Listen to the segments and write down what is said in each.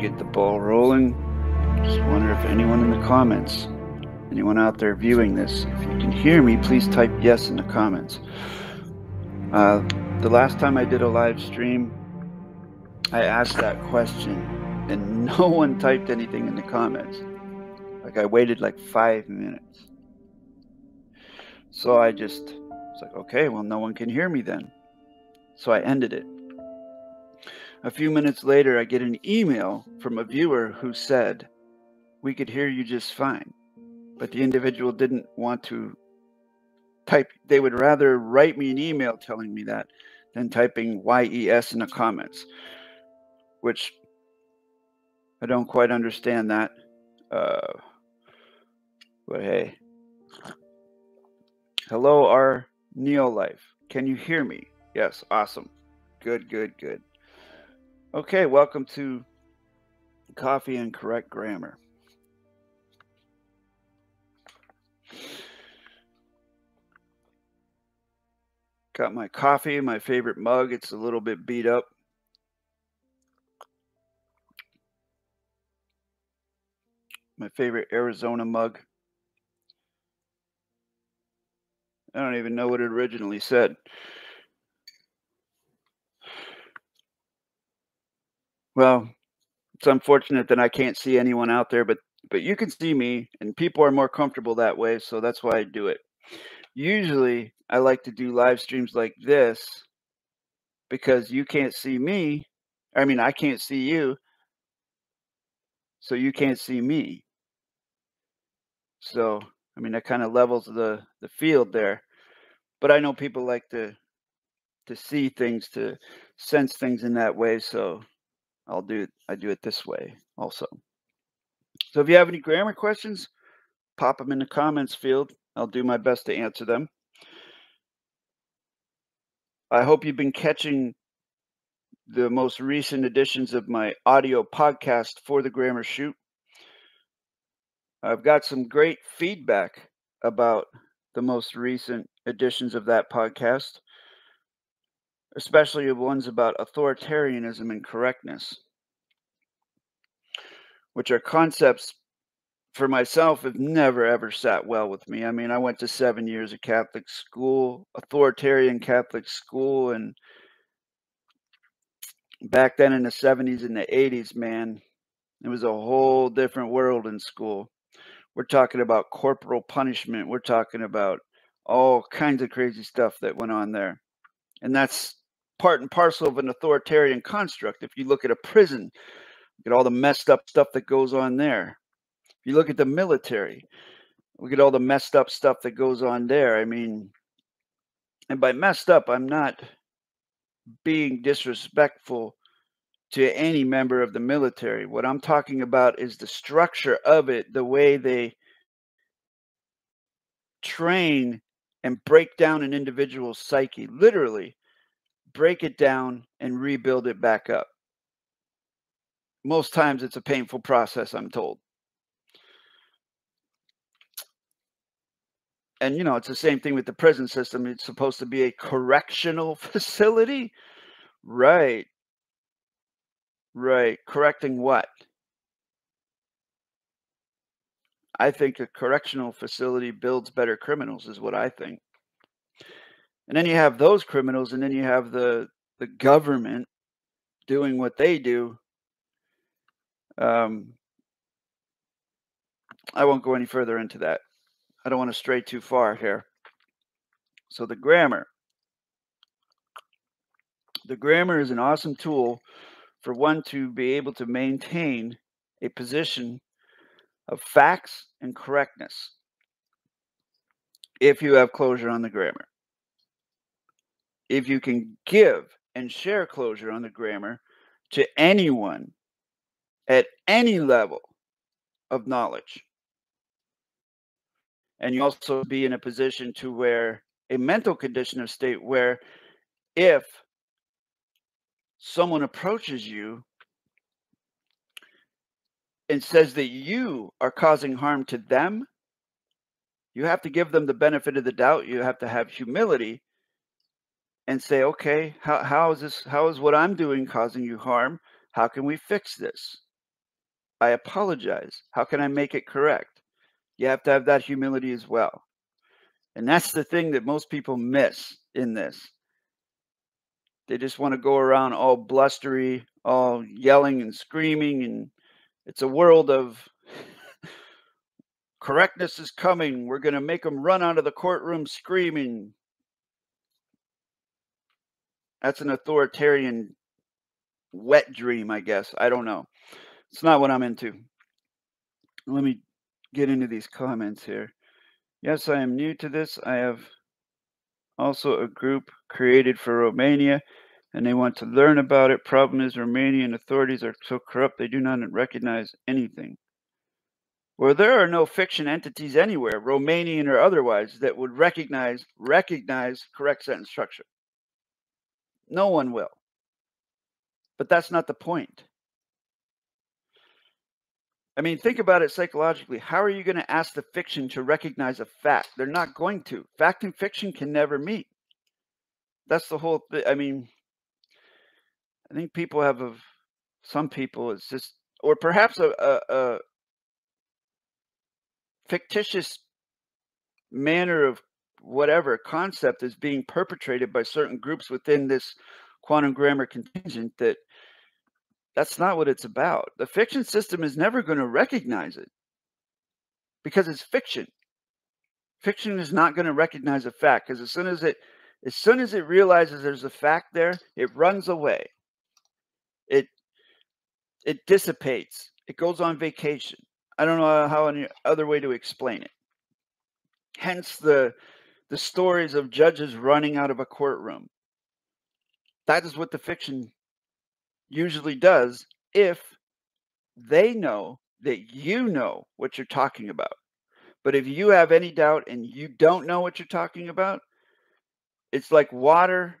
get the ball rolling. Just wonder if anyone in the comments, anyone out there viewing this, if you can hear me, please type yes in the comments. The last time I did a live stream, I asked that question and no one typed anything in the comments. Like I waited like 5 minutes. So I just, it's like, okay, well, no one can hear me then. So I ended it. A few minutes later, I get an email from a viewer who said, we could hear you just fine. But the individual didn't want to type. They would rather write me an email telling me that than typing YES in the comments, which I don't quite understand that. But hey. Hello, our Neolife. Can you hear me? Yes, awesome. Good, good, good. Okay, welcome to Coffee and Correct Grammar. Got my coffee, my favorite mug. It's a little bit beat up. My favorite Arizona mug. I don't even know what it originally said. Well, it's unfortunate that I can't see anyone out there, but you can see me, and people are more comfortable that way, so that's why I do it. Usually, I like to do live streams like this because you can't see me. I mean, I can't see you, so you can't see me. So, I mean, that kind of levels the field there. But I know people like to see things, to sense things in that way. So I do it this way also. So if you have any grammar questions, pop them in the comments field. I'll do my best to answer them. I hope you've been catching the most recent editions of my audio podcast for the Grammar Shoot. I've got some great feedback about the most recent editions of that podcast, especially the ones about authoritarianism and correctness, which are concepts for myself have never, ever sat well with me. I mean, I went to 7 years of Catholic school, authoritarian Catholic school, and back then in the 70s and the 80s, man, it was a whole different world in school. We're talking about corporal punishment. We're talking about all kinds of crazy stuff that went on there. And that's part and parcel of an authoritarian construct. If you look at a prison, look at all the messed up stuff that goes on there. If you look at the military, look at all the messed up stuff that goes on there. I mean, and by messed up, I'm not being disrespectful to any member of the military. What I'm talking about is the structure of it, the way they train and break down an individual's psyche, literally break it down and rebuild it back up. Most times it's a painful process, I'm told. And, you know, it's the same thing with the prison system. It's supposed to be a correctional facility. Right. Right. Correcting what? I think a correctional facility builds better criminals is what I think. And then you have those criminals, and then you have the government doing what they do. I won't go any further into that. I don't want to stray too far here. So the grammar. The grammar is an awesome tool for one to be able to maintain a position of facts and correctness if you have closure on the grammar. If you can give and share closure on the grammar to anyone at any level of knowledge. And you also be in a position to where a mental condition of state where if someone approaches you and says that you are causing harm to them, you have to give them the benefit of the doubt. You have to have humility and say, okay, how is what I'm doing causing you harm? How can we fix this? I apologize. How can I make it correct? You have to have that humility as well. And that's the thing that most people miss in this. They just want to go around all blustery, all yelling and screaming. And it's a world of correctness is coming. We're going to make them run out of the courtroom screaming. That's an authoritarian wet dream, I guess. I don't know. It's not what I'm into. Let me get into these comments here. Yes, I am new to this. I have also a group created for Romania, and they want to learn about it. Problem is, Romanian authorities are so corrupt, they do not recognize anything. Well, there are no fiction entities anywhere, Romanian or otherwise, that would recognize correct sentence structure. No one will. But that's not the point. I mean, think about it psychologically. How are you going to ask the fiction to recognize a fact? They're not going to. Fact and fiction can never meet. That's the whole thing. I mean, I think people have, some people, it's just, or perhaps a fictitious manner of whatever concept is being perpetrated by certain groups within this quantum grammar contingent that's not what it's about. The fiction system is never going to recognize it because it's fiction. Fiction is not going to recognize a fact because as soon as it realizes there's a fact there, it runs away. It dissipates. It goes on vacation. I don't know how any other way to explain it. Hence the stories of judges running out of a courtroom. That is what the fiction usually does if they know that you know what you're talking about. But if you have any doubt and you don't know what you're talking about, it's like water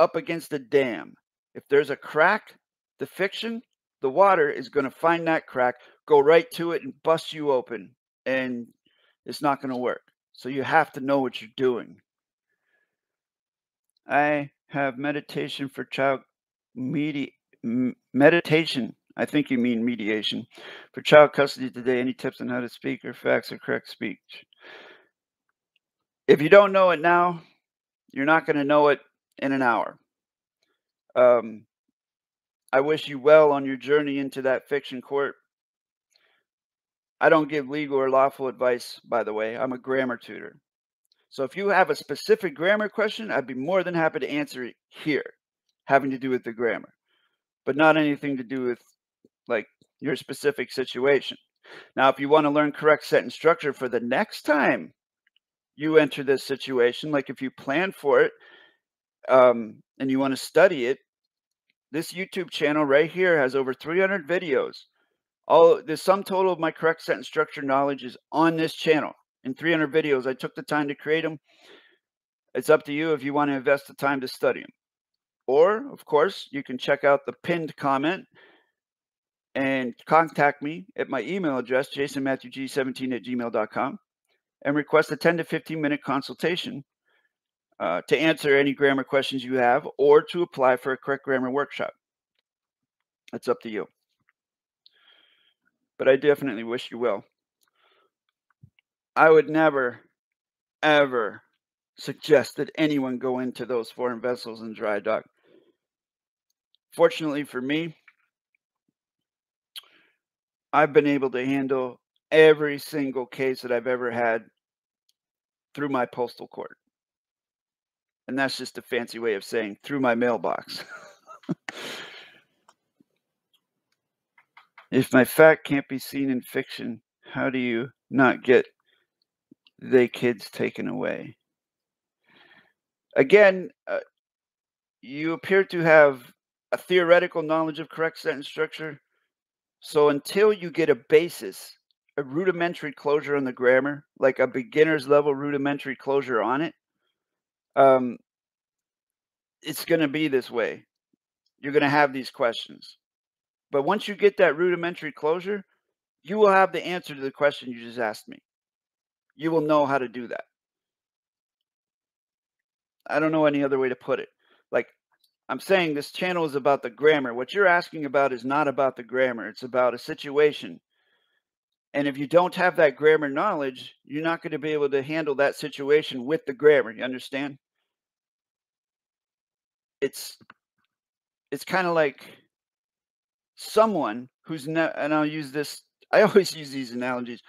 up against a dam. If there's a crack, the fiction, the water is going to find that crack, go right to it and bust you open, and it's not going to work. So you have to know what you're doing. I have meditation for child meditation, I think you mean mediation, for child custody today. Any tips on how to speak or facts or correct speech? If you don't know it now, you're not going to know it in an hour. I wish you well on your journey into that fiction court. I don't give legal or lawful advice, by the way. I'm a grammar tutor. So if you have a specific grammar question, I'd be more than happy to answer it here, having to do with the grammar, but not anything to do with like your specific situation. Now, if you want to learn correct sentence structure for the next time you enter this situation, like if you plan for it and you want to study it, this YouTube channel right here has over 300 videos. All the sum total of my correct sentence structure knowledge is on this channel. In 300 videos, I took the time to create them. It's up to you if you want to invest the time to study them. Or, of course, you can check out the pinned comment and contact me at my email address, jasonmatthewg17@gmail.com, and request a 10 to 15-minute consultation to answer any grammar questions you have or to apply for a correct grammar workshop. It's up to you. But I definitely wish you well. I would never, ever suggest that anyone go into those foreign vessels and dry dock. Fortunately for me, I've been able to handle every single case that I've ever had through my postal court. And that's just a fancy way of saying through my mailbox. If my fact can't be seen in fiction, how do you not get the kids taken away? Again, you appear to have a theoretical knowledge of correct sentence structure. So until you get a basis, a rudimentary closure on the grammar, like a beginner's level rudimentary closure on it, it's going to be this way. You're going to have these questions. But once you get that rudimentary closure, you will have the answer to the question you just asked me. You will know how to do that. I don't know any other way to put it. Like, I'm saying this channel is about the grammar. What you're asking about is not about the grammar. It's about a situation. And if you don't have that grammar knowledge, you're not going to be able to handle that situation with the grammar. You understand? It's kind of like someone who's not, and I'll use this, I always use these analogies.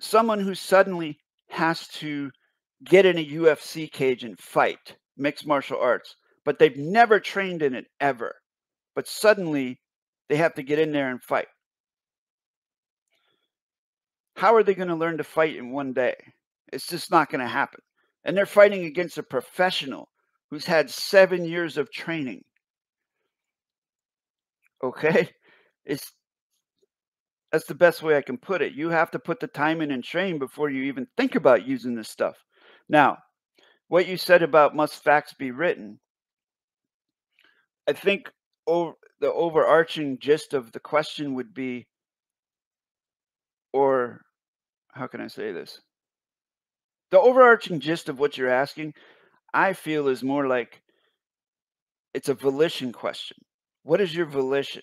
Someone who suddenly has to get in a UFC cage and fight mixed martial arts, but they've never trained in it ever. But suddenly they have to get in there and fight. How are they going to learn to fight in one day? It's just not going to happen. And they're fighting against a professional who's had 7 years of training. Okay? That's the best way I can put it. You have to put the time in and train before you even think about using this stuff. Now, what you said about must facts be written, I think the overarching gist of the question would be, or how can I say this? The overarching gist of what you're asking, I feel, is more like it's a volition question. What is your volition?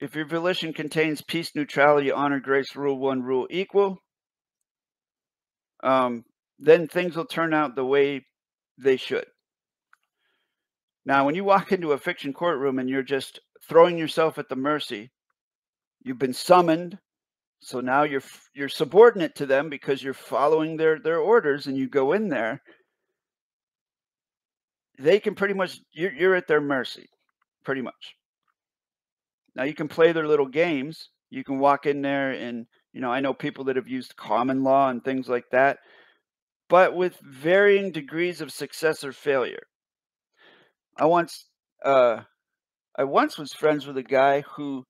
If your volition contains peace, neutrality, honor, grace, rule one, rule equal, then things will turn out the way they should. Now, when you walk into a fiction courtroom and you're just throwing yourself at the mercy, you've been summoned, so now you're subordinate to them because you're following their orders, and you go in there, they can pretty much, you're at their mercy, pretty much. Now, you can play their little games. You can walk in there and, you know, I know people that have used common law and things like that, but with varying degrees of success or failure. I once was friends with a guy who,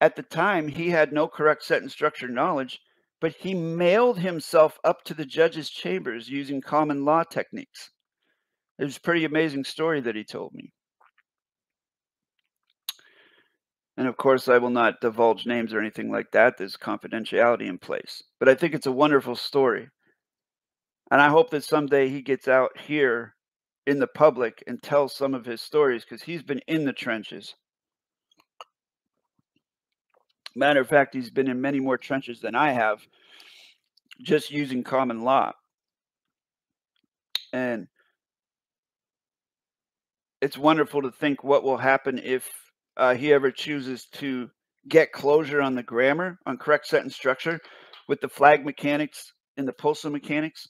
at the time, he had no correct sentence structure knowledge, but he mailed himself up to the judge's chambers using common law techniques. It was a pretty amazing story that he told me. And of course, I will not divulge names or anything like that. There's confidentiality in place. But I think it's a wonderful story. And I hope that someday he gets out here in the public and tells some of his stories, because he's been in the trenches. Matter of fact, he's been in many more trenches than I have, just using common law. And it's wonderful to think what will happen if he ever chooses to get closure on the grammar, on correct sentence structure, with the flag mechanics and the postal mechanics,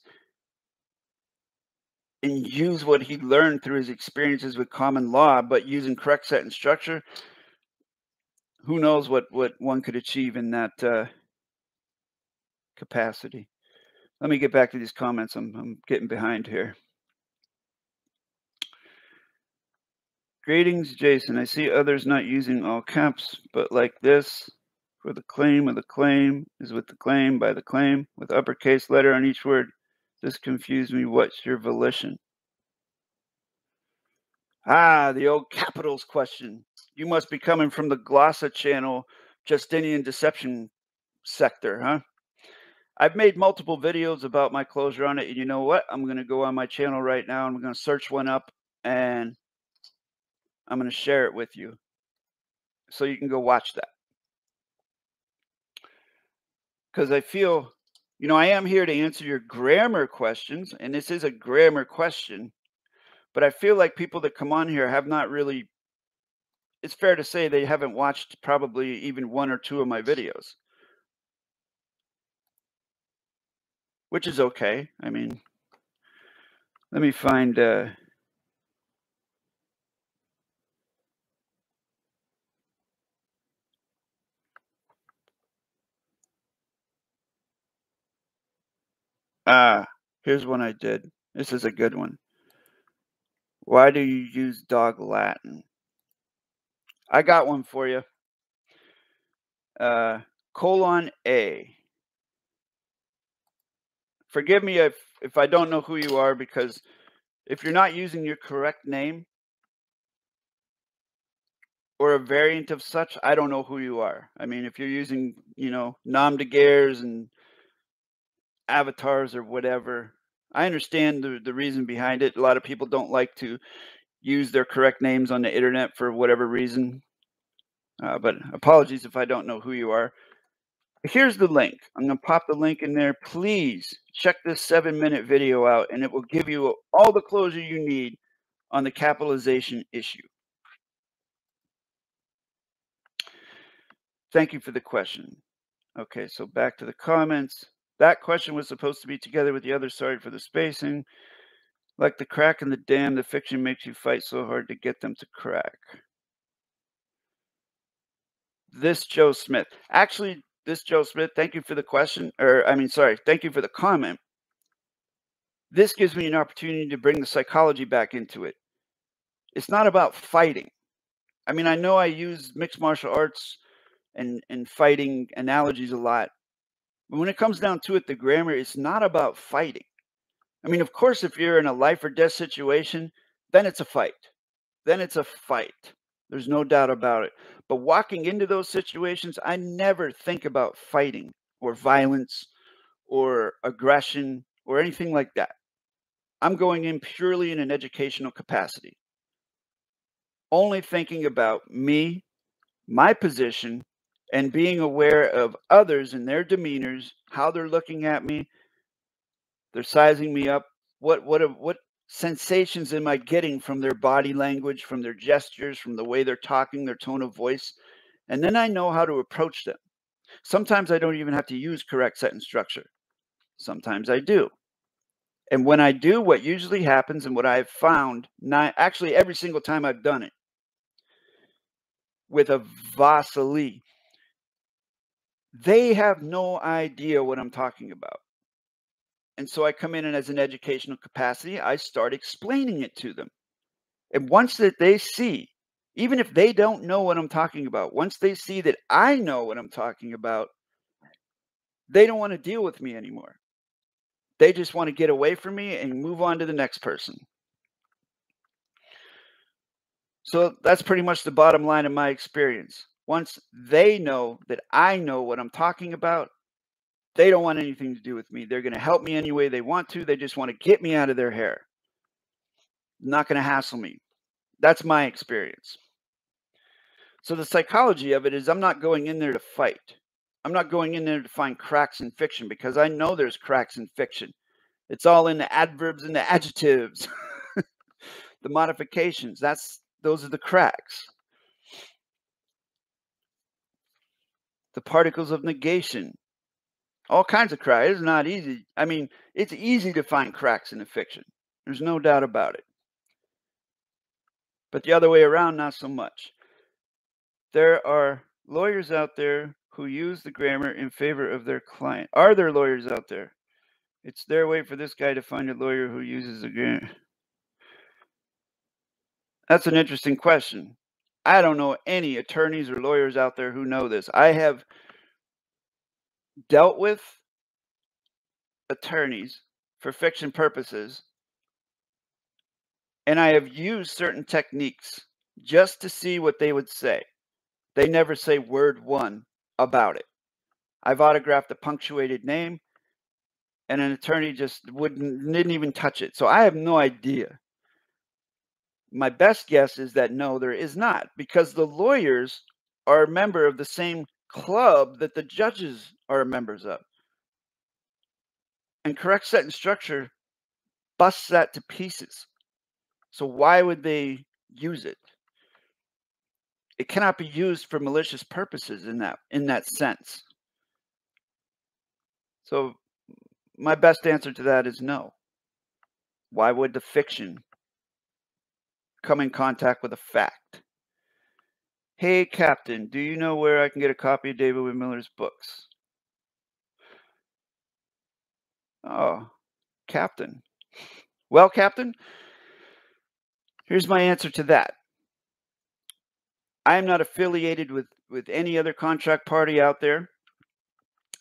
and use what he learned through his experiences with common law, but using correct sentence structure. Who knows what one could achieve in that capacity. Let me get back to these comments. I'm getting behind here. Greetings, Jason. I see others not using all caps, but like this, for the claim of the claim is with the claim by the claim, with uppercase letter on each word. This confused me. What's your volition? Ah, the old capitals question. You must be coming from the Glossa channel, Justinian deception sector, huh? I've made multiple videos about my closure on it, and you know what? I'm going to go on my channel right now, and I'm going to search one up, and I'm going to share it with you so you can go watch that. Because I feel, you know, I am here to answer your grammar questions, and this is a grammar question, but I feel like people that come on here have not really, it's fair to say they haven't watched probably even one or two of my videos, which is okay. I mean, let me find, here's one I did. This is a good one. Why do you use dog Latin? I got one for you. Colon A. Forgive me if I don't know who you are, because if you're not using your correct name or a variant of such, I don't know who you are. I mean, if you're using, you know, nom de guerres and avatars or whatever, I understand the reason behind it. A lot of people don't like to use their correct names on the internet for whatever reason. But apologies if I don't know who you are. Here's the link. I'm going to pop the link in there. Please check this 7-minute video out, and it will give you all the closure you need on the capitalization issue. Thank you for the question. Okay, so back to the comments. That question was supposed to be together with the other. Sorry for the spacing. Like the crack in the dam, the fiction makes you fight so hard to get them to crack. This Joe Smith. Actually, this Joe Smith, thank you for the question, or I mean, sorry, thank you for the comment. This gives me an opportunity to bring the psychology back into it. It's not about fighting. I mean, I know I use mixed martial arts and fighting analogies a lot. But when it comes down to it, the grammar, it's not about fighting. I mean, of course, if you're in a life or death situation, then it's a fight. Then it's a fight. There's no doubt about it. But walking into those situations, I never think about fighting or violence or aggression or anything like that. I'm going in purely in an educational capacity. Only thinking about me, my position, and being aware of others and their demeanors, how they're looking at me, they're sizing me up, what sensations am I getting from their body language, from their gestures, from the way they're talking, their tone of voice, and then I know how to approach them. Sometimes I don't even have to use correct sentence structure. Sometimes I do. And when I do, what usually happens and what I've found, actually every single time I've done it, with a vasali, they have no idea what I'm talking about. And so I come in and as an educational capacity, I start explaining it to them. And once that they see, even if they don't know what I'm talking about, once they see that I know what I'm talking about, they don't want to deal with me anymore. They just want to get away from me and move on to the next person. So that's pretty much the bottom line of my experience. Once they know that I know what I'm talking about, they don't want anything to do with me. They're going to help me any way they want to. They just want to get me out of their hair. Not going to hassle me. That's my experience. So the psychology of it is I'm not going in there to fight. I'm not going in there to find cracks in fiction because I know there's cracks in fiction. It's all in the adverbs and the adjectives. The modifications. Those are the cracks. The particles of negation. All kinds of cracks. It's not easy. I mean, it's easy to find cracks in the fiction. There's no doubt about it. But the other way around, not so much. There are lawyers out there who use the grammar in favor of their client. Are there lawyers out there? It's their way for this guy to find a lawyer who uses the grammar. That's an interesting question. I don't know any attorneys or lawyers out there who know this. I have dealt with attorneys for fiction purposes, and I have used certain techniques just to see what they would say. They never say word one about it. I've autographed a punctuated name, and an attorney just didn't even touch it. So I have no idea. My best guess is that no, there is not, because the lawyers are a member of the same club that the judges are members of. And correct sentence structure busts that to pieces. So why would they use it? It cannot be used for malicious purposes in that sense. So my best answer to that is no. Why would the fiction come in contact with a fact? Hey, Captain, do you know where I can get a copy of David Wynn Miller's books? Oh, Captain. Well, Captain, here's my answer to that. I am not affiliated with any other contract party out there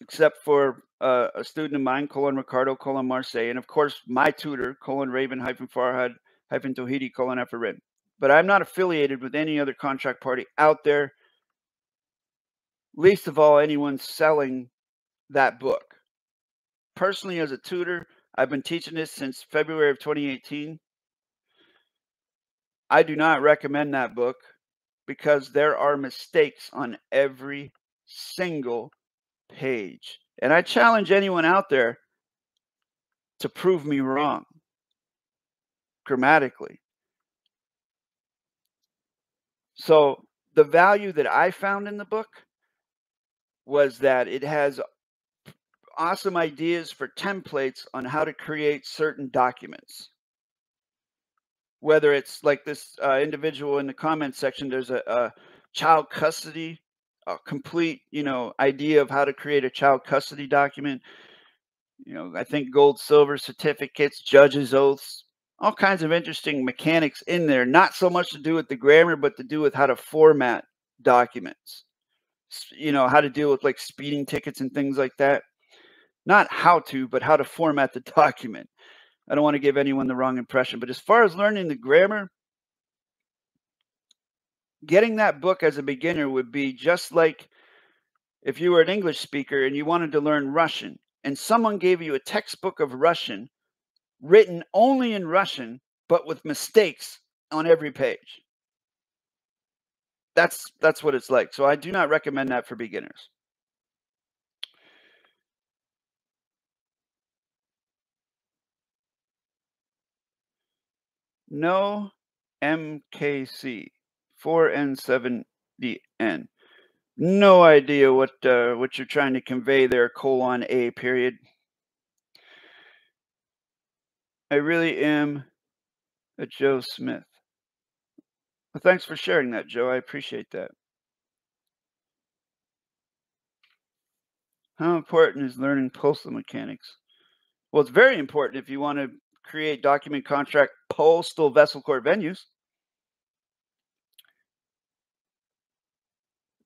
except for a student of mine, Colin Ricardo, Colin Marseille, and of course my tutor, Colin Raven Hyphen Farhad Hyphen Tahiti, Colin F. But I'm not affiliated with any other contract party out there, least of all anyone selling that book. Personally, as a tutor, I've been teaching this since February of 2018. I do not recommend that book because there are mistakes on every single page. And I challenge anyone out there to prove me wrong grammatically. So the value that I found in the book was that it has awesome ideas for templates on how to create certain documents. Whether it's like this individual in the comment section, there's a child custody, a complete, you know, idea of how to create a child custody document. You know, I think gold, silver certificates, judges' oaths, all kinds of interesting mechanics in there. Not so much to do with the grammar, but to do with how to format documents. You know, how to deal with like speeding tickets and things like that. Not how to, but how to format the document. I don't want to give anyone the wrong impression. But as far as learning the grammar, getting that book as a beginner would be just like if you were an English speaker and you wanted to learn Russian, and someone gave you a textbook of Russian written only in Russian, but with mistakes on every page. That's what it's like. So I do not recommend that for beginners. No MKC 4N7DN. No idea what you're trying to convey there, colon A period. I really am a Joe Smith. Well, thanks for sharing that, Joe. I appreciate that. How important is learning postal mechanics? Well, it's very important if you want to create document contract postal vessel court venues.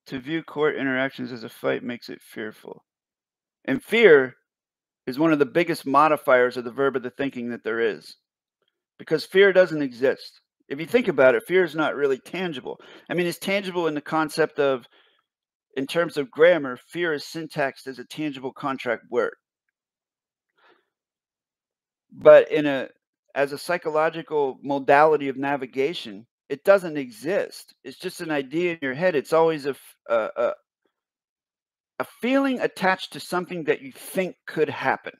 To view court interactions as a fight makes it fearful. And fear is one of the biggest modifiers of the verb of the thinking that there is. Because fear doesn't exist. If you think about it, fear is not really tangible. I mean, it's tangible in the concept of, in terms of grammar, fear is syntaxed as a tangible contract word. But in a, as a psychological modality of navigation, it doesn't exist. It's just an idea in your head. It's always a feeling attached to something that you think could happen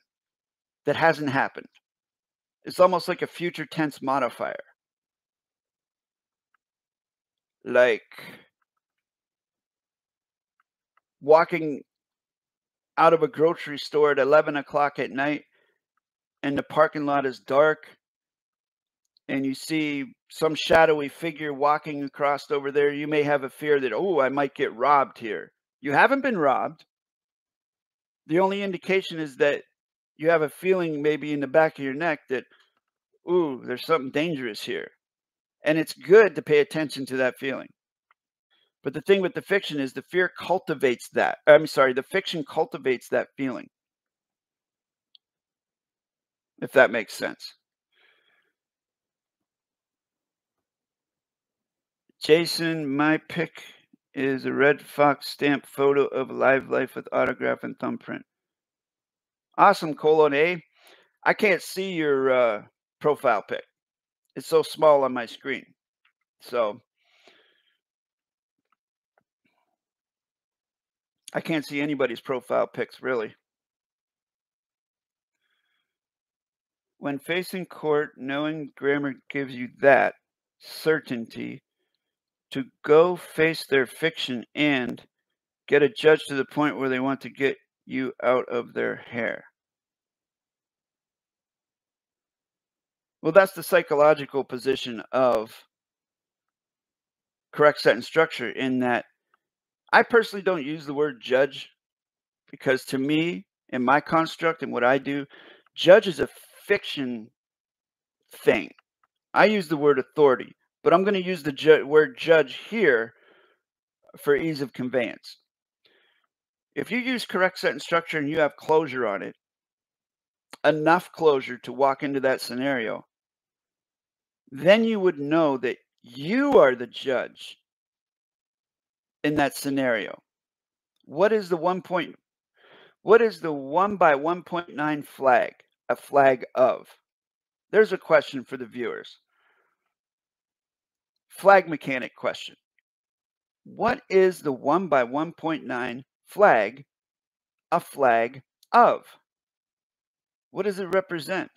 that hasn't happened. It's almost like a future tense modifier. Like walking out of a grocery store at 11 o'clock at night and the parking lot is dark and you see some shadowy figure walking across over there, you may have a fear that, oh, I might get robbed here. You haven't been robbed. The only indication is that you have a feeling maybe in the back of your neck that, ooh, there's something dangerous here. And it's good to pay attention to that feeling. But the thing with the fiction is the fear cultivates that. I'm sorry, the fiction cultivates that feeling. If that makes sense. Jason, my pick is a Red Fox stamp photo of Live Life with autograph and thumbprint. Awesome, colon A. I can't see your profile pic. It's so small on my screen. So I can't see anybody's profile pics, really. When facing court, knowing grammar gives you that certainty to go face their fiction and get a judge to the point where they want to get you out of their hair. Well, that's the psychological position of correct sentence structure, in that I personally don't use the word judge because to me, in my construct and what I do, judge is a fiction thing. I use the word authority, but I'm going to use the word judge here for ease of conveyance. If you use correct sentence structure and you have closure on it, enough closure to walk into that scenario, then you would know that you are the judge in that scenario. What is the 1.9 flag? a flag of? There's a question for the viewers. Flag mechanic question. What is the 1 by 1.9 flag a flag of? What does it represent?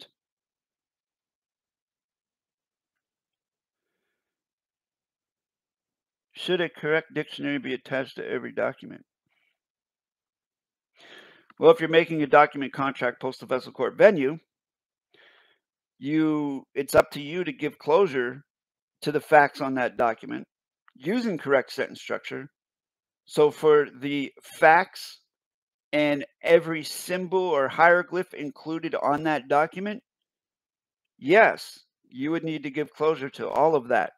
Should a correct dictionary be attached to every document? Well, if you're making a document contract postal vessel court venue, it's up to you to give closure to the facts on that document using correct sentence structure. So for the facts and every symbol or hieroglyph included on that document, yes, you would need to give closure to all of that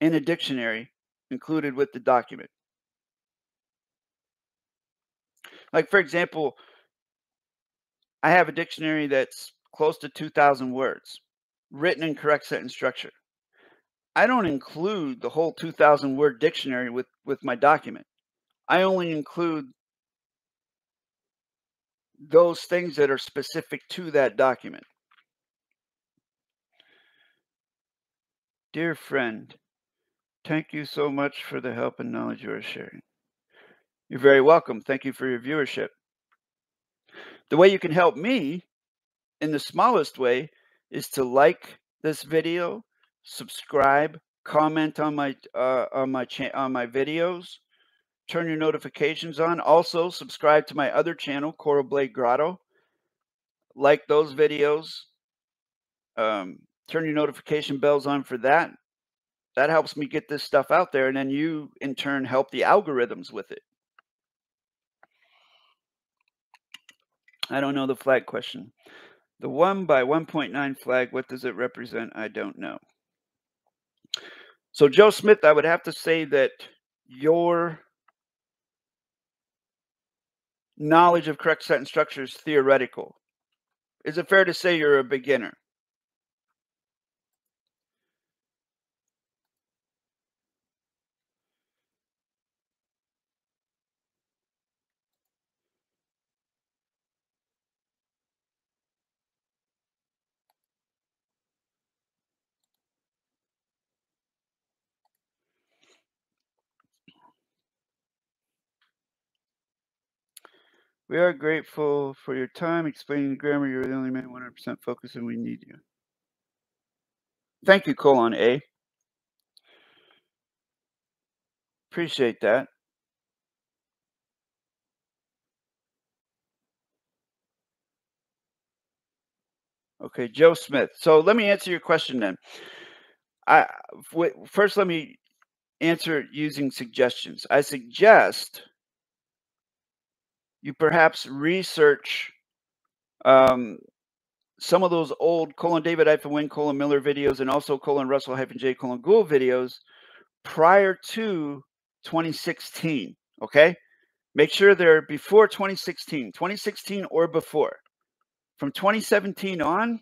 in a dictionary included with the document. Like, for example, I have a dictionary that's close to 2,000 words, written in correct sentence structure. I don't include the whole 2,000 word dictionary with my document. I only include those things that are specific to that document. Dear friend, thank you so much for the help and knowledge you are sharing. You're very welcome. Thank you for your viewership. The way you can help me in the smallest way is to like this video, subscribe, comment on my videos, turn your notifications on. Also, subscribe to my other channel, Coral Blade Grotto. Like those videos. Turn your notification bells on for that. That helps me get this stuff out there, and then you, in turn, help the algorithms with it. I don't know the flag question. The 1 by 1.9 flag, what does it represent? I don't know. So, Joe Smith, I would have to say that your knowledge of correct sentence structure is theoretical. Is it fair to say you're a beginner? We are grateful for your time explaining the grammar. You're the only man 100% focused, and we need you. Thank you, Colin A. Appreciate that. Okay, Joe Smith. So let me answer your question then. First, let me answer using suggestions. I suggest you perhaps research some of those old Colin David hyphen Wynn, Colin Miller videos, and also Colin Russell hyphen J Colin Gould videos prior to 2016. Okay, make sure they're before 2016 or before. From 2017 on,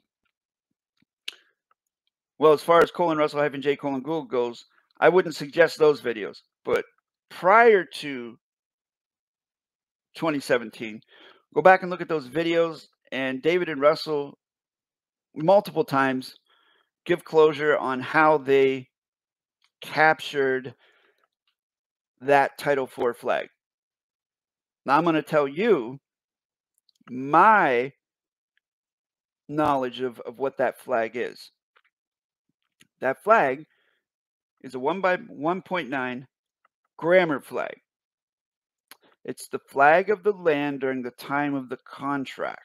well, as far as Colin Russell hyphen J Colin Gould goes, I wouldn't suggest those videos. But prior to 2017, go back and look at those videos, and David and Russell multiple times give closure on how they captured that Title IV flag. Now I'm going to tell you my knowledge of what that flag is. That flag is a 1 by 1.9 grammar flag. It's the flag of the land during the time of the contract.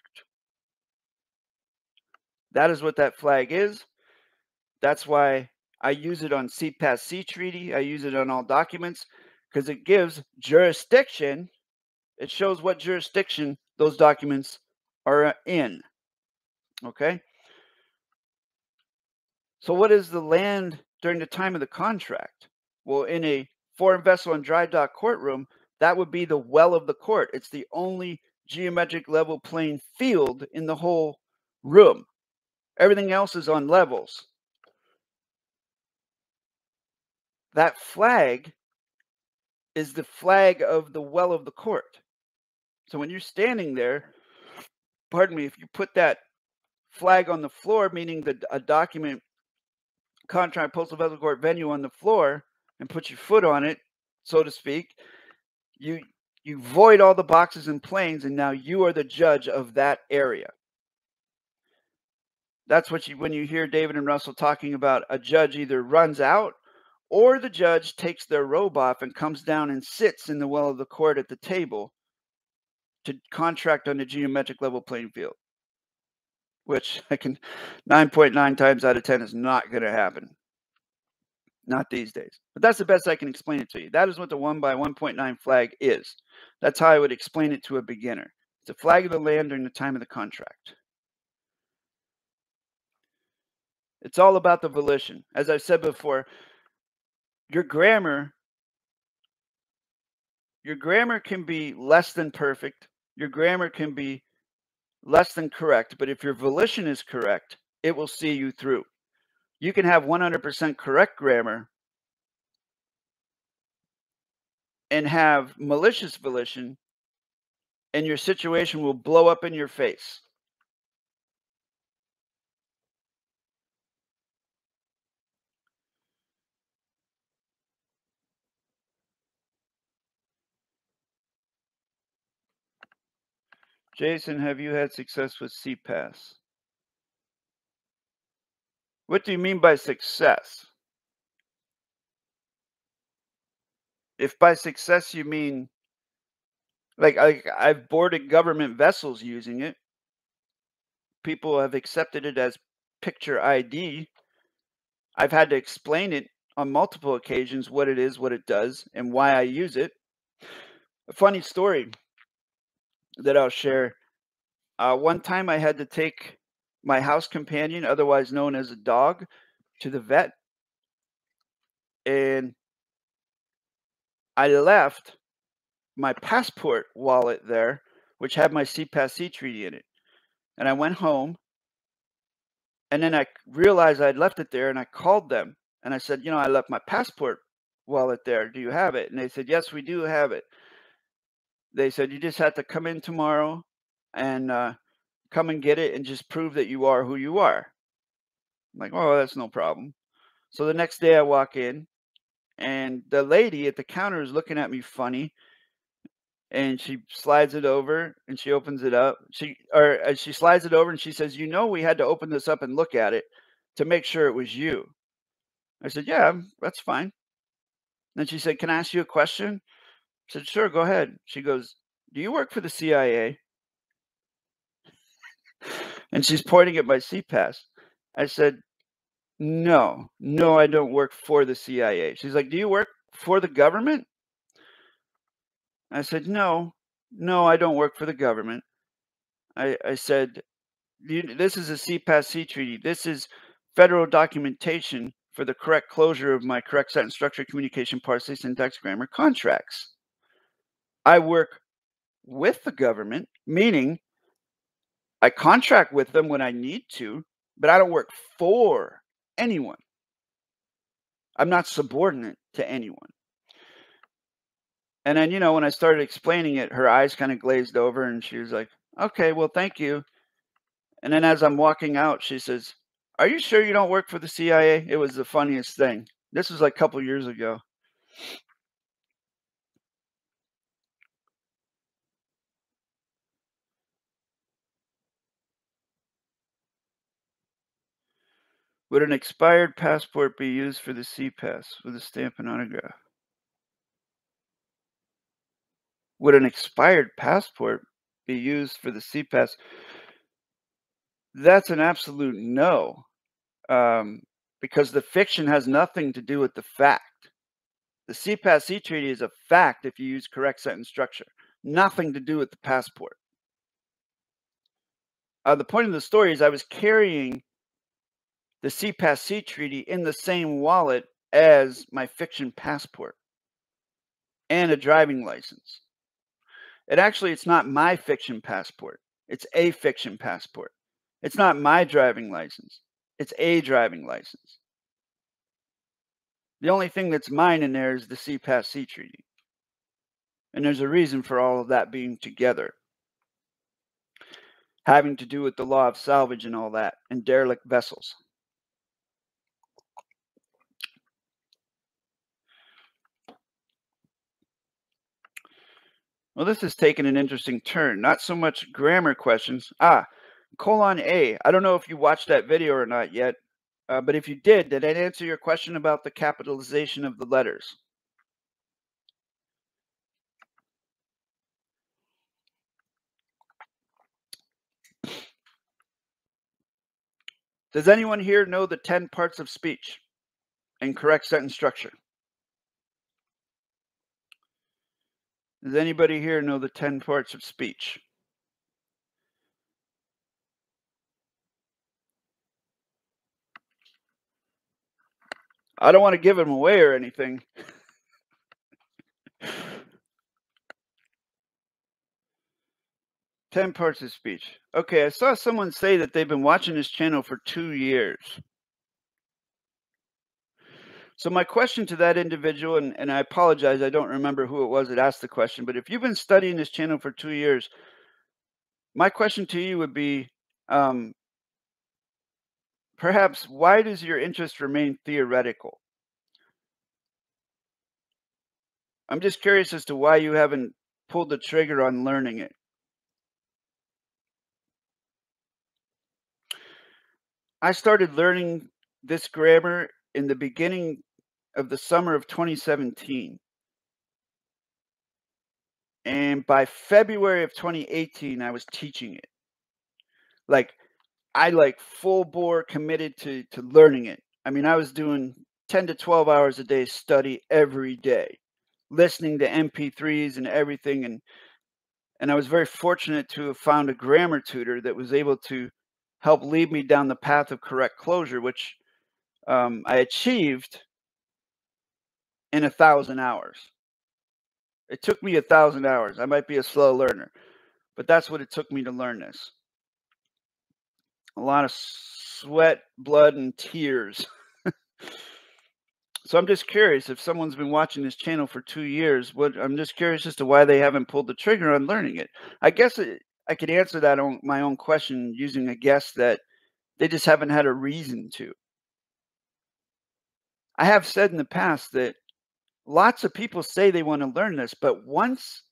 That is what that flag is. That's why I use it on C-PASS-C Treaty. I use it on all documents because it gives jurisdiction. It shows what jurisdiction those documents are in. Okay? So what is the land during the time of the contract? Well, in a foreign vessel and dry dock courtroom, that would be the well of the court. It's the only geometric level plane field in the whole room. Everything else is on levels. That flag is the flag of the well of the court. So when you're standing there, pardon me, if you put that flag on the floor, meaning that a document, contract, postal vessel, court, venue on the floor, and put your foot on it, so to speak, you void all the boxes and planes, and now you are the judge of that area. That's what you, when you hear David and Russell talking about a judge either runs out or the judge takes their robe off and comes down and sits in the well of the court at the table to contract on the geometric level playing field, which I can 9.9 times out of 10 is not going to happen. Not these days. But that's the best I can explain it to you. That is what the 1 by 1.9 flag is. That's how I would explain it to a beginner. It's a flag of the land during the time of the contract. It's all about the volition. As I've said before, your grammar can be less than perfect. Your grammar can be less than correct. But if your volition is correct, it will see you through. You can have 100% correct grammar and have malicious volition, and your situation will blow up in your face. Jason, have you had success with C-PASS? What do you mean by success? If by success you mean, like I've boarded government vessels using it. People have accepted it as picture ID. I've had to explain it on multiple occasions, what it is, what it does, and why I use it. A funny story that I'll share. One time I had to take my house companion, otherwise known as a dog, to the vet. And I left my passport wallet there, which had my C-PASS-C Treaty in it. And I went home. And then I realized I'd left it there, and I called them. And I said, you know, I left my passport wallet there. Do you have it? And they said, yes, we do have it. They said, you just have to come in tomorrow and come and get it and just prove that you are who you are. I'm like, oh, that's no problem. So the next day I walk in, and the lady at the counter is looking at me funny. And she slides it over and she opens it up. She slides it over and she says, you know, we had to open this up and look at it to make sure it was you. I said, yeah, that's fine. Then she said, can I ask you a question? I said, sure, go ahead. She goes, do you work for the CIA? And she's pointing at my C-PASS. I said, no, I don't work for the CIA. She's like, do you work for the government? I said, no, I don't work for the government. I said, this is a C-PASS-C treaty. This is federal documentation for the correct closure of my correct sentence structure, communication, parsing, syntax, grammar contracts. I work with the government, meaning I contract with them when I need to, but I don't work for anyone. I'm not subordinate to anyone. And then, you know, when I started explaining it, her eyes kind of glazed over and she was like, okay, well, thank you. And then as I'm walking out, she says, are you sure you don't work for the CIA? It was the funniest thing. This was like a couple years ago. Would an expired passport be used for the C-PASS with a stamp and autograph? Would an expired passport be used for the C-PASS? That's an absolute no, because the fiction has nothing to do with the fact. The C-PASS-C treaty is a fact if you use correct sentence structure. Nothing to do with the passport. The point of the story is I was carrying the C-PASS-C treaty in the same wallet as my fiction passport and a driving license. And actually, it's not my fiction passport. It's a fiction passport. It's not my driving license. It's a driving license. The only thing that's mine in there is the C-PASS-C treaty. And there's a reason for all of that being together. having to do with the law of salvage and all that, and derelict vessels. Well, this has taken an interesting turn. Not so much grammar questions. Ah, colon A. I don't know if you watched that video or not yet, but if you did I answer your question about the capitalization of the letters? Does anyone here know the 10 parts of speech and correct sentence structure? Does anybody here know the 10 parts of speech? I don't want to give them away or anything. Ten parts of speech. Okay, I saw someone say that they've been watching this channel for 2 years. So my question to that individual, and I apologize, I don't remember who it was that asked the question, but if you've been studying this channel for 2 years, my question to you would be, perhaps, why does your interest remain theoretical? I'm just curious as to why you haven't pulled the trigger on learning it. I started learning this grammar in the beginning of the summer of 2017. And by February of 2018, I was teaching it. Like, I like full bore committed to learning it. I mean, I was doing 10 to 12 hours a day study every day, listening to MP3s and everything. And I was very fortunate to have found a grammar tutor that was able to help lead me down the path of correct closure, which I achieved in 1,000 hours. It took me 1,000 hours. I might be a slow learner, but that's what it took me to learn this. A lot of sweat, blood, and tears. So I'm just curious if someone's been watching this channel for 2 years, I'm just curious as to why they haven't pulled the trigger on learning it. I guess I could answer that on my own question using a guess that they just haven't had a reason to. I have said in the past that lots of people say they want to learn this, but once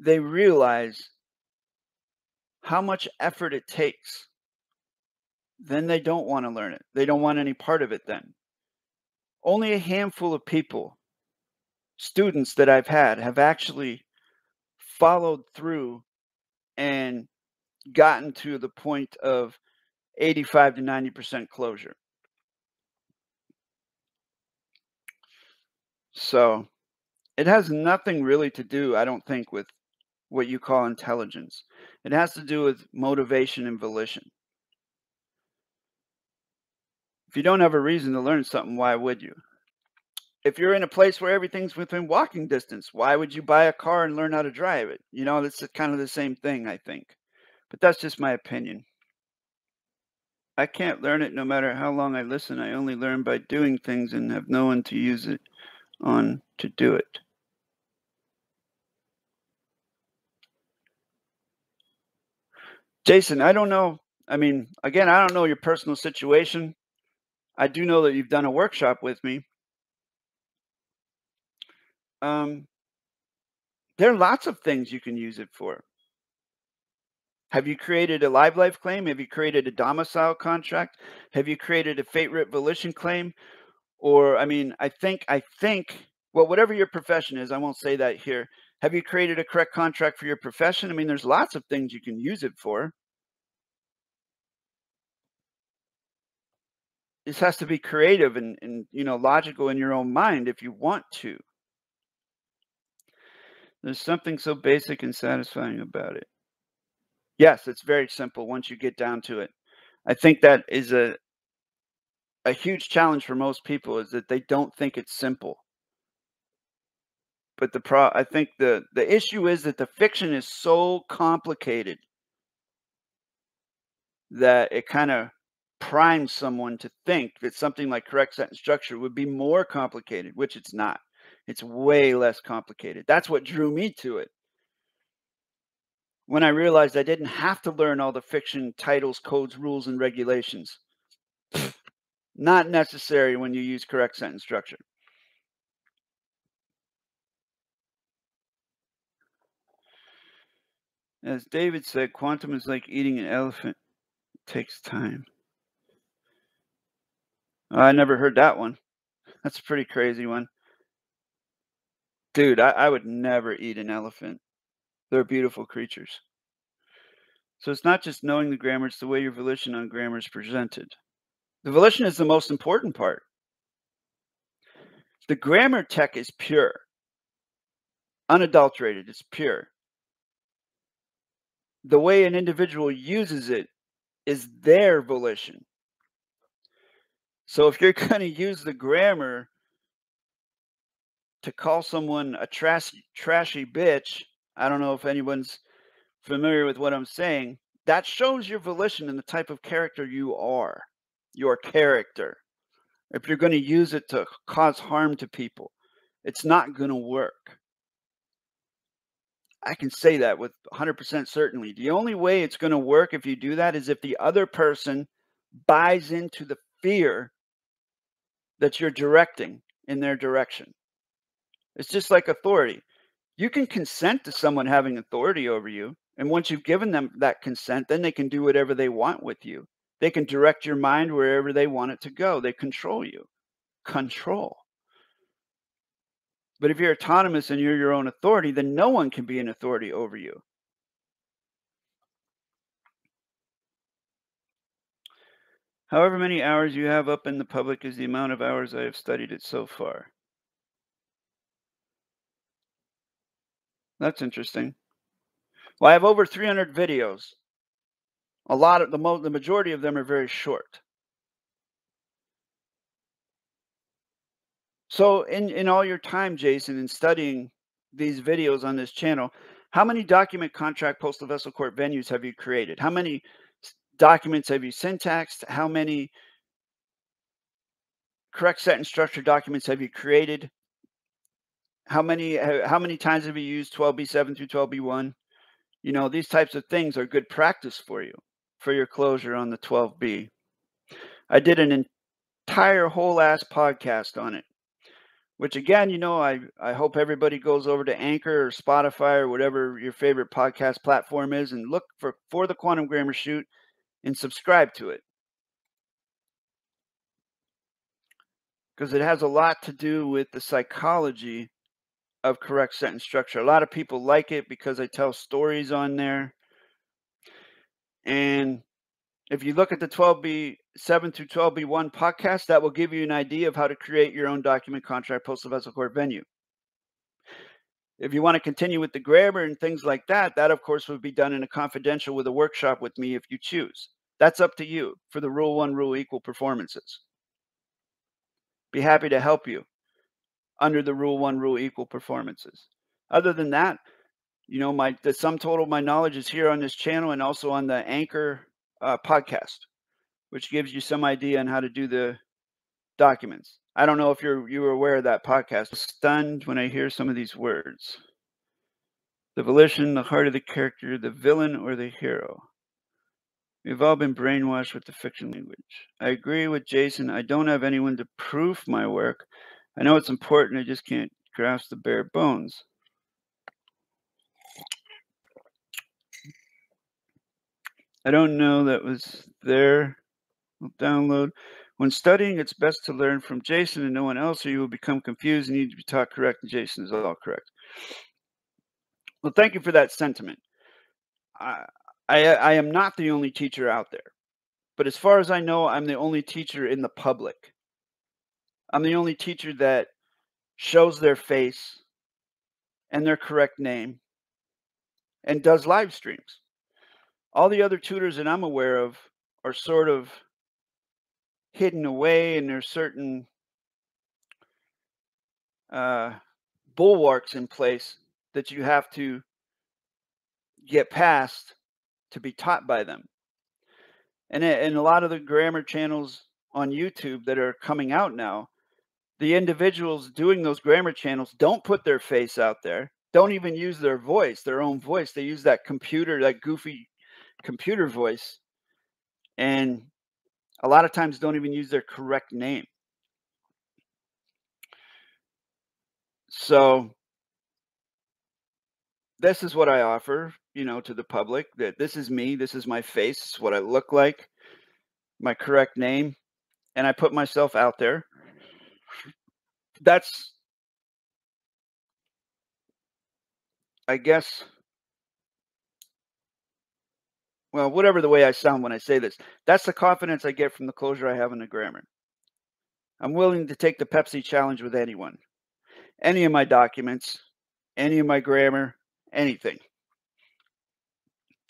they realize how much effort it takes, then they don't want to learn it. They don't want any part of it then. Only a handful of people, students that I've had, have actually followed through and gotten to the point of 85 to 90% closure. So it has nothing really to do, I don't think, with what you call intelligence. It has to do with motivation and volition. If you don't have a reason to learn something, why would you? If you're in a place where everything's within walking distance, why would you buy a car and learn how to drive it? You know, that's kind of the same thing, I think. But that's just my opinion. I can't learn it no matter how long I listen. I only learn by doing things and have no one to use it on to do it. Jason, I don't know. I mean, again, I don't know your personal situation. I do know that you've done a workshop with me. There are lots of things you can use it for. Have you created a live life claim? Have you created a domicile contract? Have you created a fate writ volition claim? Or, I mean, well, whatever your profession is, I won't say that here. Have you created a correct contract for your profession? I mean, there's lots of things you can use it for. This has to be creative and you know, logical in your own mind if you want to. There's something so basic and satisfying about it. Yes, it's very simple once you get down to it. I think that is a huge challenge for most people, is that they don't think it's simple. But I think the issue is that the fiction is so complicated that it kind of primes someone to think that something like correct sentence structure would be more complicated, which it's not. It's way less complicated. That's what drew me to it. when I realized I didn't have to learn all the fiction, titles, codes, rules, and regulations. Not necessary when you use correct sentence structure. As David said, quantum is like eating an elephant. It takes time. I never heard that one. That's a pretty crazy one. Dude, I would never eat an elephant. They're beautiful creatures. So it's not just knowing the grammar, it's the way your volition on grammar is presented. The volition is the most important part. The grammar tech is pure, unadulterated, it's pure. The way an individual uses it is their volition. So if you're going to use the grammar to call someone a trashy bitch, I don't know if anyone's familiar with what I'm saying, that shows your volition and the type of character you are. Your character. If you're going to use it to cause harm to people, it's not going to work. I can say that with 100% certainty. The only way it's going to work if you do that is if the other person buys into the fear that you're directing in their direction. It's just like authority. You can consent to someone having authority over you, and once you've given them that consent, then they can do whatever they want with you. They can direct your mind wherever they want it to go. They control you. Control. But if you're autonomous and you're your own authority, then no one can be an authority over you. However many hours you have up in the public is the amount of hours I have studied it so far. That's interesting. Well, I have over 300 videos. A lot of the majority of them are very short. So in all your time, Jason, in studying these videos on this channel, how many document contract postal vessel court venues have you created? How many documents have you syntaxed? How many correct sentence structure documents have you created? How many times have you used 12B7 through 12B1? You know, these types of things are good practice for you, for your closure on the 12B. I did an entire whole ass podcast on it, which again, you know, I hope everybody goes over to Anchor or Spotify or whatever your favorite podcast platform is and look for the Quantum Grammar Shoot and subscribe to it. Because it has a lot to do with the psychology of correct sentence structure. A lot of people like it because I tell stories on there. And if you look at the 12B7 through 12B1 podcast, that will give you an idea of how to create your own document contract postal vessel court venue. If you want to continue with the grammar and things like that, that of course would be done in a confidential with a workshop with me if you choose. That's up to you for the rule one rule equal performances. Be happy to help you under the rule one rule equal performances. Other than that, you know, the sum total of my knowledge is here on this channel and also on the Anchor podcast, which gives you some idea on how to do the documents. I don't know if you were aware of that podcast. I'm stunned when I hear some of these words. The volition, the heart of the character, the villain or the hero. We've all been brainwashed with the fiction language. I agree with Jason. I don't have anyone to proof my work. I know it's important. I just can't grasp the bare bones. I don't know that was there. I'll download. When studying, it's best to learn from Jason and no one else, or you will become confused and need to be taught correct. And Jason is all correct. Well, thank you for that sentiment. I am not the only teacher out there, but as far as I know, I'm the only teacher in the public. I'm the only teacher that shows their face and their correct name and does live streams. All the other tutors that I'm aware of are sort of hidden away, and there's certain bulwarks in place that you have to get past to be taught by them. And a lot of the grammar channels on YouTube that are coming out now, the individuals doing those grammar channels don't put their face out there. don't even use their voice, their own voice. They use that computer, that goofy computer voice. And a lot of times don't even use their correct name. So this is what I offer, you know, to the public, that this is me. This is my face. This is what I look like, my correct name. And I put myself out there. That's, I guess, well, whatever the way I sound when I say this, that's the confidence I get from the closure I have in the grammar. I'm willing to take the Pepsi challenge with anyone, any of my documents, any of my grammar, anything.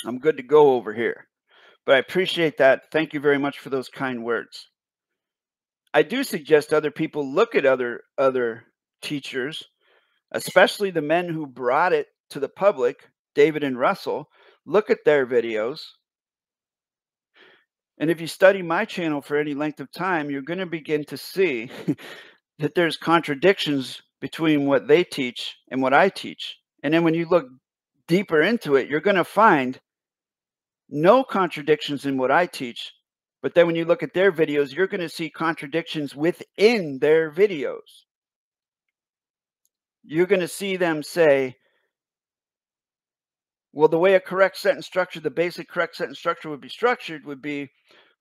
I'm good to go over here. But I appreciate that. Thank you very much for those kind words. I do suggest other people look at other teachers, especially the men who brought it to the public, David and Russell. Look at their videos. And if you study my channel for any length of time, you're going to begin to see that there's contradictions between what they teach and what I teach. And then when you look deeper into it, you're going to find no contradictions in what I teach. But then when you look at their videos, you're going to see contradictions within their videos. You're going to see them say, well, the way a correct sentence structure, the basic correct sentence structure would be structured would be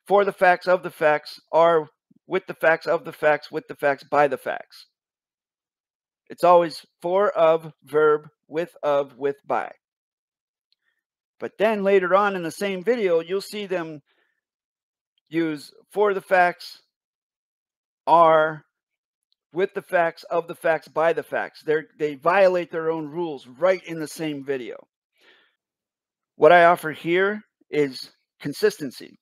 for the facts, of the facts, are, with the facts, of the facts, with the facts, by the facts. It's always for, of, verb, with, of, with, by. But then later on in the same video, you'll see them use for the facts, are, with the facts, of the facts, by the facts. They violate their own rules right in the same video. What I offer here is consistency.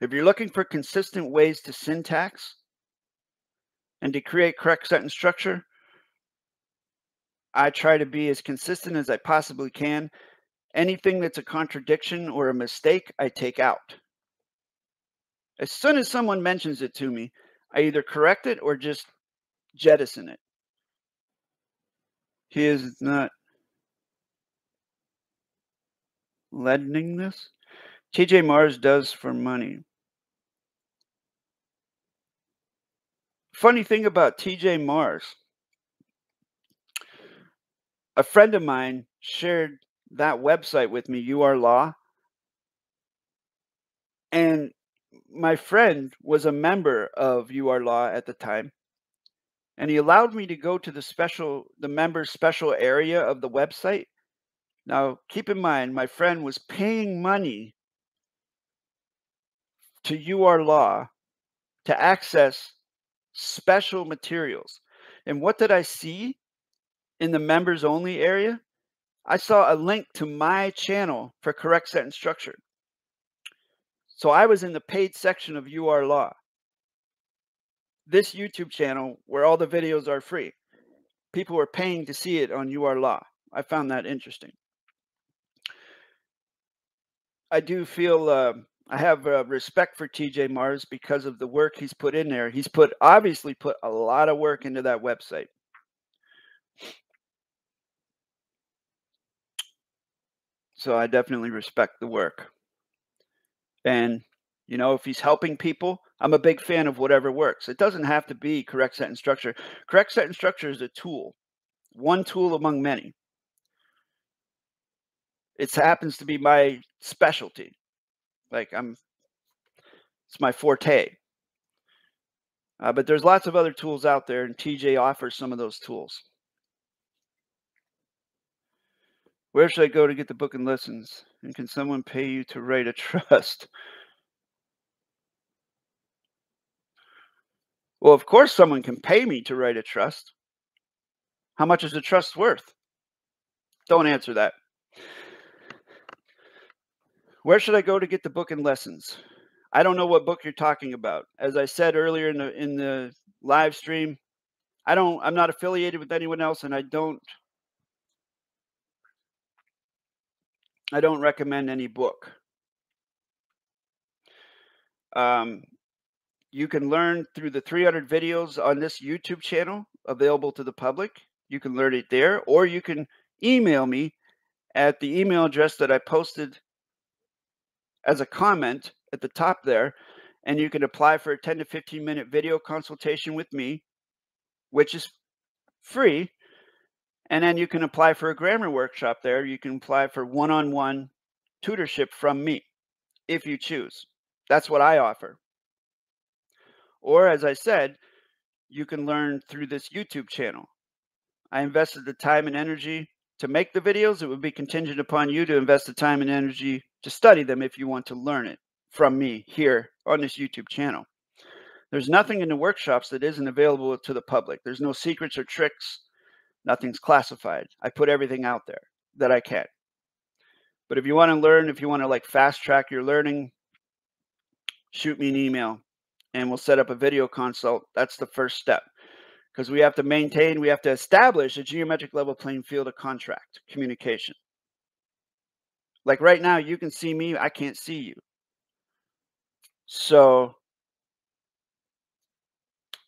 If you're looking for consistent ways to syntax and to create correct sentence structure, I try to be as consistent as I possibly can. Anything that's a contradiction or a mistake, I take out. As soon as someone mentions it to me, I either correct it or just jettison it. He is not lending this. TJ Mars does for money. Funny thing about TJ Mars, a friend of mine shared that website with me, You Are Law. And my friend was a member of You Are Law at the time. And he allowed me to go to the member's special area of the website. Now, keep in mind, my friend was paying money to You Are Law to access special materials. And what did I see in the members only area? I saw a link to my channel for correct sentence structure. So I was in the paid section of You Are Law, this YouTube channel where all the videos are free. People were paying to see it on You Are Law. I found that interesting. I do feel I have respect for TJ Mars because of the work he's put in there. He's obviously put a lot of work into that website. So I definitely respect the work. And, you know, if he's helping people, I'm a big fan of whatever works. It doesn't have to be correct sentence structure. Correct sentence structure is a tool, one tool among many. It happens to be my specialty. Like it's my forte. But there's lots of other tools out there, and TJ offers some of those tools. Where should I go to get the book and lessons? And can someone pay you to write a trust? Well, of course someone can pay me to write a trust. How much is the trust worth? Don't answer that. Where should I go to get the book and lessons? I don't know what book you're talking about. As I said earlier in the live stream, I'm not affiliated with anyone else, and I don't recommend any book. You can learn through the 300 videos on this YouTube channel available to the public. You can learn it there, or you can email me at the email address that I posted as a comment at the top there, and you can apply for a 10 to 15 minute video consultation with me, which is free. And then you can apply for a grammar workshop there. You can apply for one-on-one tutorship from me if you choose. That's what I offer. Or as I said, you can learn through this YouTube channel. I invested the time and energy to make the videos. It would be contingent upon you to invest the time and energy to study them if you want to learn it from me here on this YouTube channel. There's nothing in the workshops that isn't available to the public. There's no secrets or tricks. Nothing's classified. I put everything out there that I can. But if you want to learn, if you want to like fast track your learning, shoot me an email and we'll set up a video consult. That's the first step, because we have to maintain, we have to establish a geometric level playing field of contract communication. Like right now, you can see me, I can't see you. So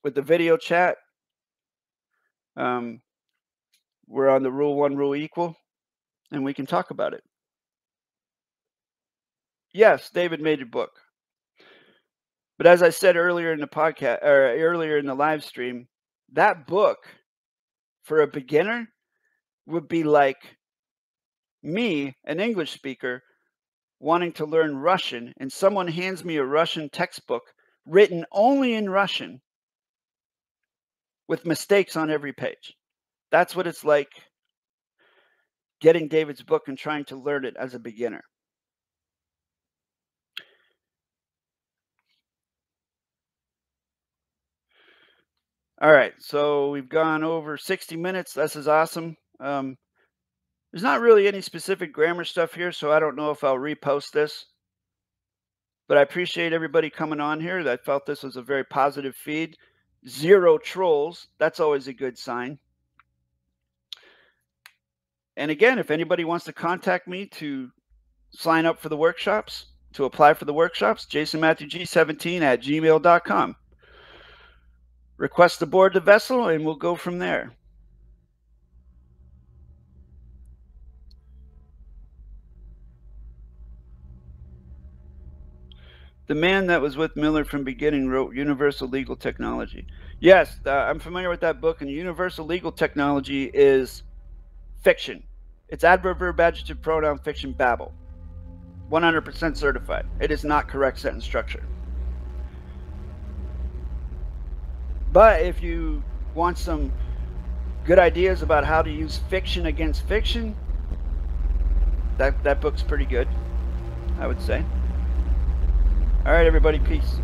with the video chat, we're on the rule one, rule equal, and we can talk about it. Yes, David made a book. But as I said earlier in the podcast, or earlier in the live stream, that book for a beginner would be like me, an English speaker, wanting to learn Russian, and someone hands me a Russian textbook written only in Russian with mistakes on every page. That's what it's like getting David's book and trying to learn it as a beginner. All right, so we've gone over 60 minutes. This is awesome. There's not really any specific grammar stuff here, so I don't know if I'll repost this. But I appreciate everybody coming on here. I felt this was a very positive feed. Zero trolls. That's always a good sign. And again, if anybody wants to contact me to sign up for the workshops, to apply for the workshops, jasonmatthewg17@gmail.com. Request to board the vessel, and we'll go from there. The man that was with Miller from beginning wrote Universal Legal Technology. Yes, I'm familiar with that book, and Universal Legal Technology is fiction. It's adverb, verb, adjective, pronoun, fiction, babble. 100% certified. It is not correct sentence structure. But if you want some good ideas about how to use fiction against fiction, that book's pretty good, I would say. All right, everybody, peace.